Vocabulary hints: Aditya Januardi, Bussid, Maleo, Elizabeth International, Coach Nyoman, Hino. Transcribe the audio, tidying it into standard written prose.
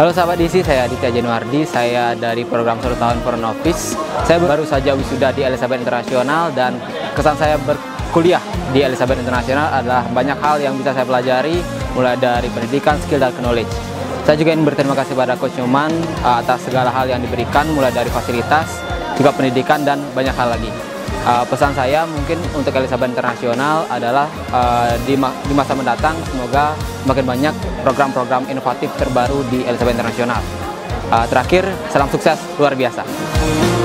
Halo sahabat DC, saya Aditya Januardi, saya dari program 1 tahun for novice. Saya baru saja wisuda di Elizabeth International dan kesan saya berkuliah di Elizabeth International adalah banyak hal yang bisa saya pelajari, mulai dari pendidikan, skill, dan knowledge. Saya juga ingin berterima kasih pada Coach Nyoman atas segala hal yang diberikan, mulai dari fasilitas, juga pendidikan, dan banyak hal lagi. Pesan saya mungkin untuk Elizabeth International adalah di masa mendatang semoga makin banyak program-program inovatif terbaru di Elizabeth International. Terakhir, salam sukses luar biasa.